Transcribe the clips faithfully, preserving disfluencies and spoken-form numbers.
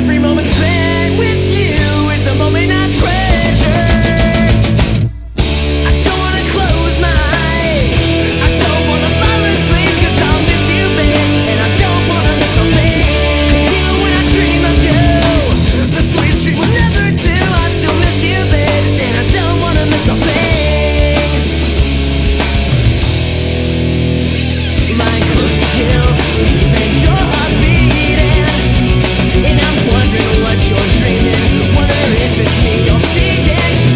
Every moment spent with you is a moment I treasure. I don't wanna close my eyes, I don't wanna fall asleep, 'cause I'll miss you, babe, and I don't wanna miss a thing. 'Cause you, when I dream of you, the sweetest dream will never do. I still miss you, babe, and I don't wanna miss a thing. Mine could kill, leaving your heart beating, and I'm wondering what you're dreaming. Wonder if it's me you're seeking.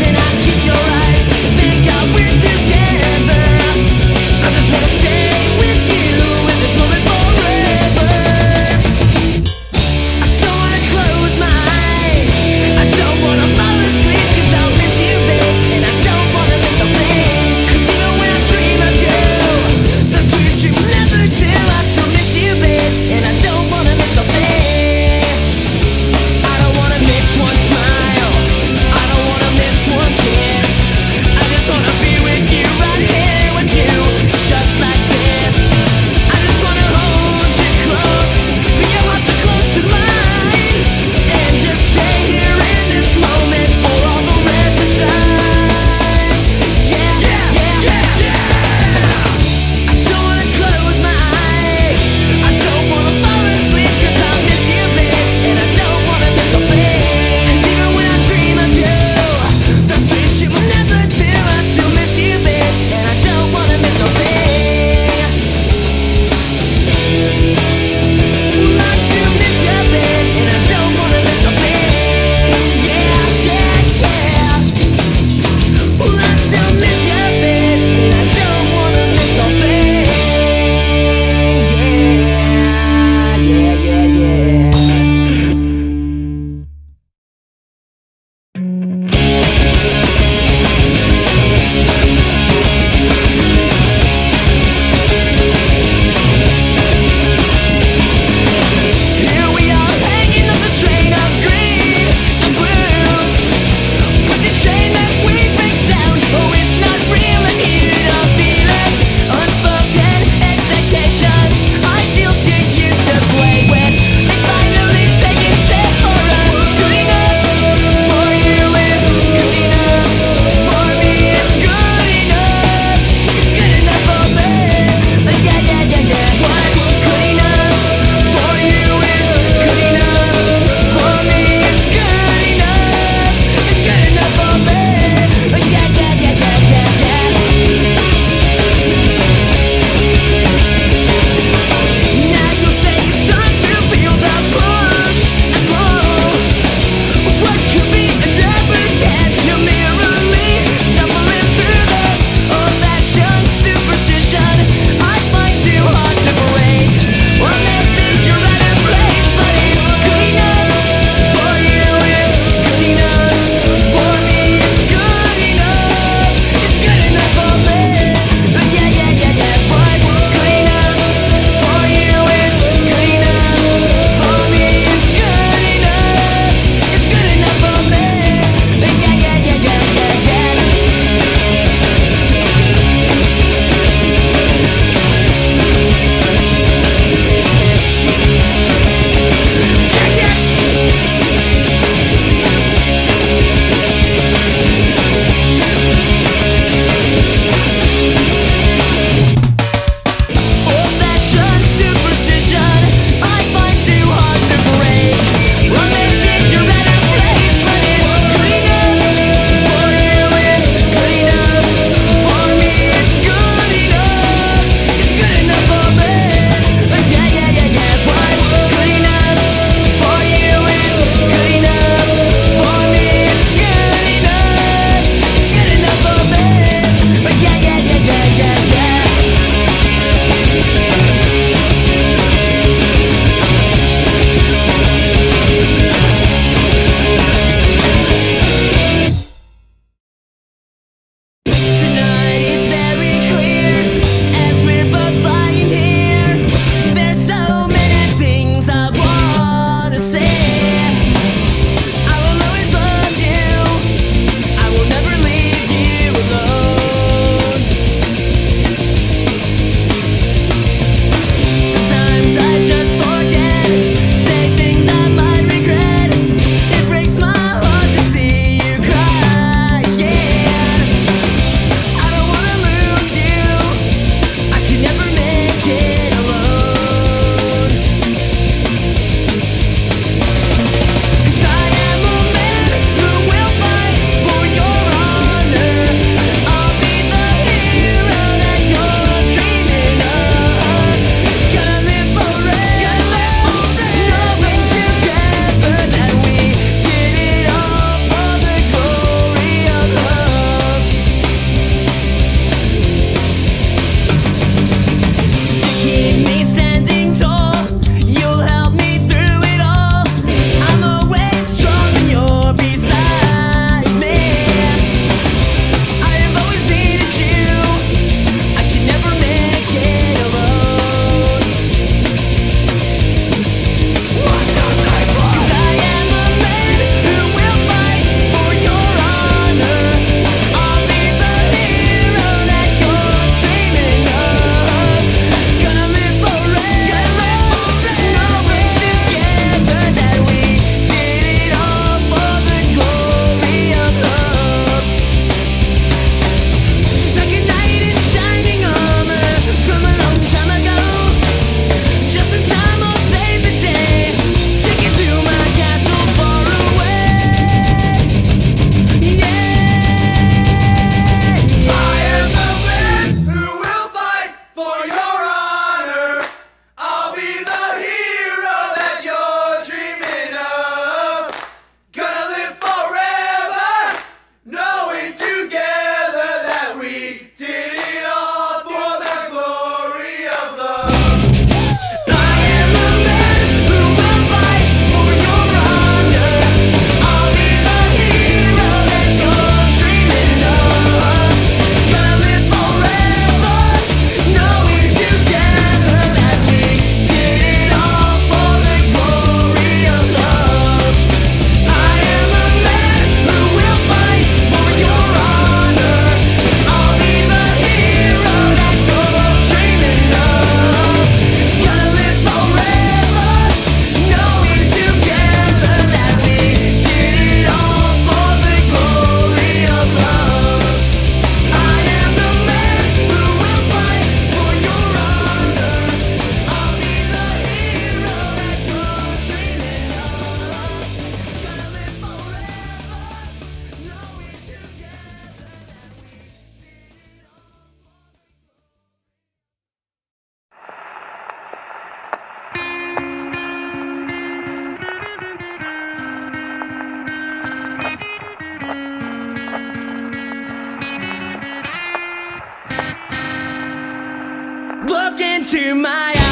tear my eyes.